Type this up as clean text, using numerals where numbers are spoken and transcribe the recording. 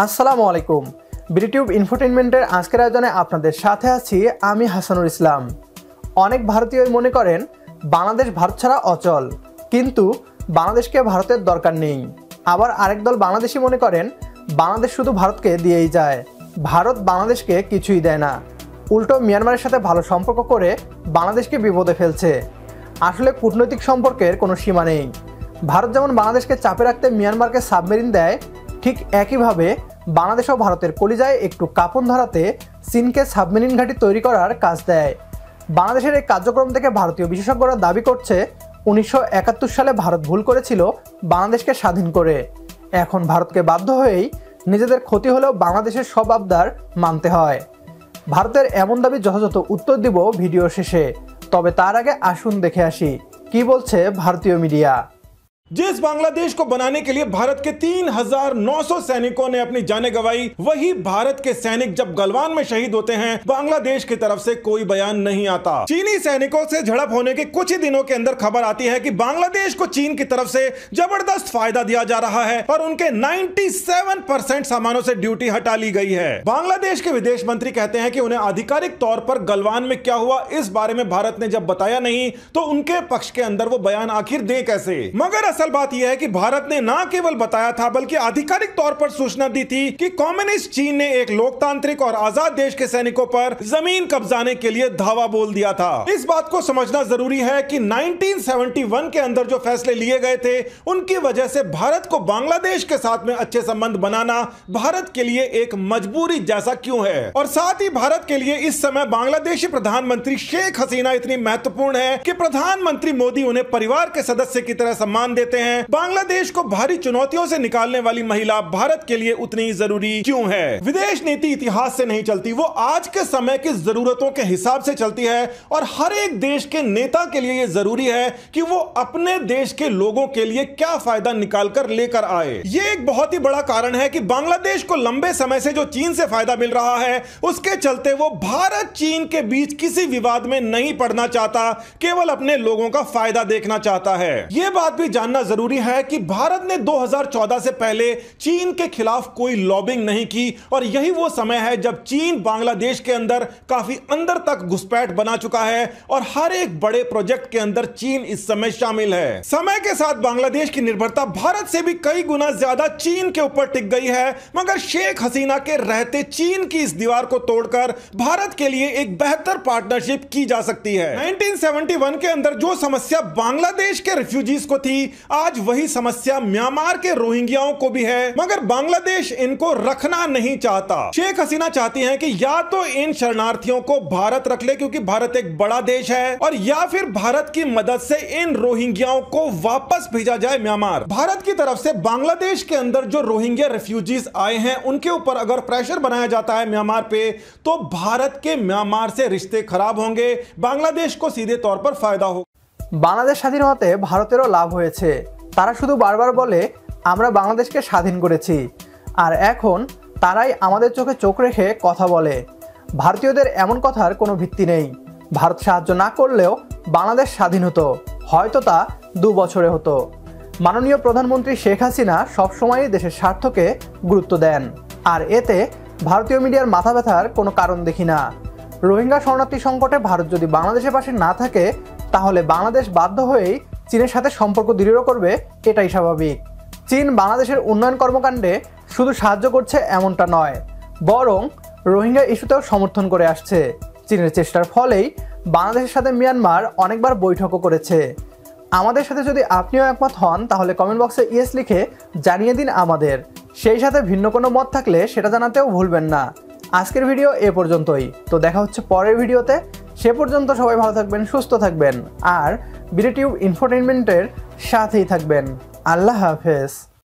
असलामुअलैकुम BDI Tube Infotainment आजकेर आयोजने आपनादेर साथे आछि आमी हासानुल इस्लाम। अनेक भारतीय मने करें बांग्लादेश भारत छाड़ा अचल, किन्तु बांग्लादेश के भारतेर दरकार नेई। आबार आरेक दल बांग्लादेशी मने करें बांग्लादेश शुधु भारत के दिएई जाए, भारत बांग्लादेश के किछुई देय ना, उल्टो मियांमारेर साथे भालो सम्पर्क करे बांग्लादेश के विपदे फेलछे। आसले कूटनैतिक सम्पर्केर कोनो सीमा नेई। भारत जेमन बांग्लादेश के चापे राखते मियांमार के सबमेरिन देय, ठीक एकई भावे बांग्लादेश और भारतेर कलिजाय एकटू कापन धराते चीन के सबमेरिन घाटी तैरि करार काज देय। बांग्लादेशेर एई कार्यक्रम देखे भारतीय विशेषज्ञरा दाबी करछे 1971 साले भारत भूल करेछिल बांग्लादेशके स्वाधीन करे। एखन भारतके बाध्य हयेई निजेदेर क्षति हलेओ बांग्लादेशेर सब आबदार मानते हय। भारतेर एमन दाबी यथायथ उत्तर देब भिडियो शेषे, तबे तार आगे आसुन देखे आसि कि बोलछे भारतीय मीडिया। जिस बांग्लादेश को बनाने के लिए भारत के 3900 सैनिकों ने अपनी जानें गंवाई, वही भारत के सैनिक जब गलवान में शहीद होते हैं बांग्लादेश की तरफ से कोई बयान नहीं आता। चीनी सैनिकों से झड़प होने के कुछ ही दिनों के अंदर खबर आती है कि बांग्लादेश को चीन की तरफ से जबरदस्त फायदा दिया जा रहा है और उनके 97% सामानों से ड्यूटी हटा ली गई है। बांग्लादेश के विदेश मंत्री कहते हैं कि उन्हें आधिकारिक तौर पर गलवान में क्या हुआ इस बारे में भारत ने जब बताया नहीं तो उनके पक्ष के अंदर वो बयान आखिर दे कैसे। मगर असल बात यह है कि भारत ने ना केवल बताया था बल्कि आधिकारिक तौर पर सूचना दी थी कि कम्युनिस्ट चीन ने एक लोकतांत्रिक और आजाद देश के सैनिकों पर जमीन कब्जाने के लिए धावा बोल दिया था। इस बात को समझना जरूरी है कि 1971 के अंदर जो फैसले लिए गए थे उनकी वजह से भारत को बांग्लादेश के साथ में अच्छे संबंध बनाना भारत के लिए एक मजबूरी जैसा क्यों है। और साथ ही भारत के लिए इस समय बांग्लादेशी प्रधानमंत्री शेख हसीना इतनी महत्वपूर्ण है कि प्रधानमंत्री मोदी उन्हें परिवार के सदस्य की तरह सम्मान दे हैं। बांग्लादेश को भारी चुनौतियों से निकालने वाली महिला भारत के लिए उतनी जरूरी क्यों है। विदेश नीति इतिहास से नहीं चलती, वो आज के समय की जरूरतों के हिसाब से चलती है और हर एक देश के नेता के लिए ये जरूरी है कि वो अपने देश के लोगों के लिए क्या फायदा निकालकर लेकर आए। ये एक बहुत ही बड़ा कारण है कि बांग्लादेश को लंबे समय से जो चीन से फायदा मिल रहा है उसके चलते वो भारत चीन के बीच किसी विवाद में नहीं पड़ना चाहता, केवल अपने लोगों का फायदा देखना चाहता है। ये बात भी जानना जरूरी है कि भारत ने 2014 से पहले चीन के खिलाफ कोई लॉबिंग नहीं की और यही वो समय है जब चीन बांग्लादेश के अंदर काफी अंदर तक घुसपैठ बना चुका है और हर एक बड़े प्रोजेक्ट के अंदर चीन इस समय शामिल है। समय के साथ बांग्लादेश की निर्भरता भारत से भी कई गुना ज्यादा चीन के ऊपर टिक गई है, मगर शेख हसीना के रहते चीन की इस दीवार को तोड़कर भारत के लिए एक बेहतर पार्टनरशिप की जा सकती है। 1971 के अंदर जो समस्या बांग्लादेश के रिफ्यूजीज को थी आज वही समस्या म्यांमार के रोहिंग्याओं को भी है, मगर बांग्लादेश इनको रखना नहीं चाहता। शेख हसीना चाहती हैं कि या तो इन शरणार्थियों को भारत रख ले क्योंकि भारत एक बड़ा देश है, और या फिर भारत की मदद से इन रोहिंग्याओं को वापस भेजा जाए म्यांमार। भारत की तरफ से बांग्लादेश के अंदर जो रोहिंग्या रेफ्यूजीज आए हैं उनके ऊपर अगर प्रेशर बनाया जाता है म्यांमार पे तो भारत के म्यांमार से रिश्ते खराब होंगे, बांग्लादेश को सीधे तौर पर फायदा होगा। बांग्लादेश स्वाधीन होते भारतेरो लाभ होयेछे। तारा शुधु बार बार बोले आम्रा बांग्लादेशके स्वाधीन करेछि और एखन ताराई आमादेर चोखे चोख रेखे कथा बोले। भारतीयदेर एमन कथार कोनो भित्ति नेई। भारत साहाज्य ना करलेओ बांग्लादेश स्वाधीन हतो, हयतो ता 2 बछरे हतो। माननीय प्रधानमंत्री शेख हासिना सब समय देशेर स्वार्थके गुरुत्व देन और एते भारतीय मीडियार माथा ब्यथार कोनो कारण देखि ना। रोहिंग्या शरणार्थी संकटे भारत यदि बांग्लादेशेर पाशे ना थाके ताहले बांग्लादेश बाध्य होएई चीनेर साथे सम्पर्क दृढ़ करबे, एटाई स्वाभाविक। चीन बांग्लादेशेर उन्नयन कर्मकांडे शुधु साहाज्य करछे एमनटा नय, बरं रोहिंग्या इस्युतेओ समर्थन करे आसछे। चीनेर चेष्टार फलेई बांग्लादेशेर साथे मियांमार अनेकबार बैठकओ करेछे। आमादेर साथे यदि आपनिओ एकमत हन ताहले कमेंट बक्से इएस लिखे जानिये दिन आमादेर, सेई साथे भिन्न कोनो मत थाकले सेटा जानातेओ भुलबेन ना। आजकेर भिडियो ए पर्यन्तई, तो देखा होच्छे परेर भिडियोते। से पर्यन्त सबाई भालो थाकबेन, सुस्थ थाकबेन और BDI Tube Infotainment-এর সাথেই থাকবেন। আল্লাহ হাফেজ।